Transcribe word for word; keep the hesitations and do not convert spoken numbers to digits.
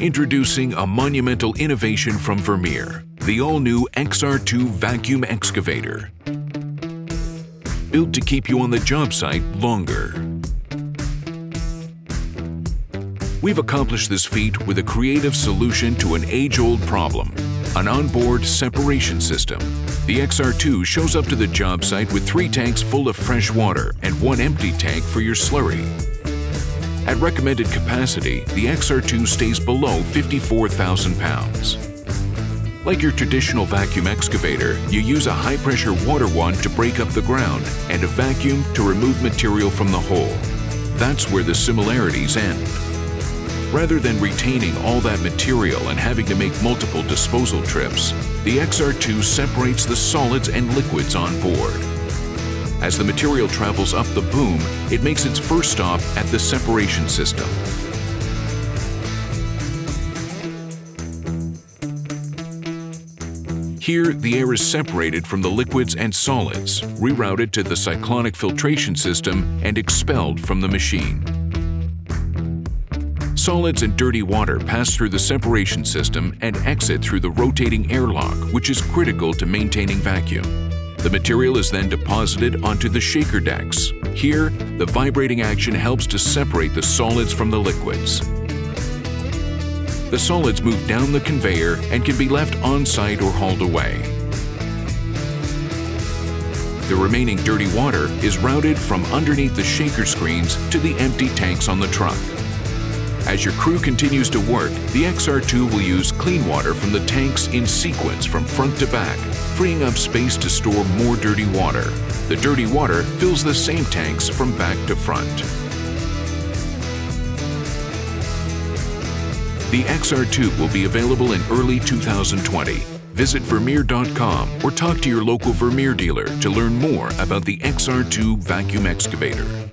Introducing a monumental innovation from Vermeer, the all-new X R two vacuum excavator. Built to keep you on the job site longer. We've accomplished this feat with a creative solution to an age-old problem, an onboard separation system. The X R two shows up to the job site with three tanks full of fresh water and one empty tank for your slurry. At recommended capacity, the X R two stays below fifty-four thousand pounds. Like your traditional vacuum excavator, you use a high-pressure water wand to break up the ground and a vacuum to remove material from the hole. That's where the similarities end. Rather than retaining all that material and having to make multiple disposal trips, the X R two separates the solids and liquids on board. As the material travels up the boom, it makes its first stop at the separation system. Here, the air is separated from the liquids and solids, rerouted to the cyclonic filtration system, and expelled from the machine. Solids and dirty water pass through the separation system and exit through the rotating airlock, which is critical to maintaining vacuum. The material is then deposited onto the shaker decks. Here, the vibrating action helps to separate the solids from the liquids. The solids move down the conveyor and can be left on-site or hauled away. The remaining dirty water is routed from underneath the shaker screens to the empty tanks on the truck. As your crew continues to work, the X R two will use clean water from the tanks in sequence from front to back, freeing up space to store more dirty water. The dirty water fills the same tanks from back to front. The X R two will be available in early two thousand twenty. Visit Vermeer dot com or talk to your local Vermeer dealer to learn more about the X R two vacuum excavator.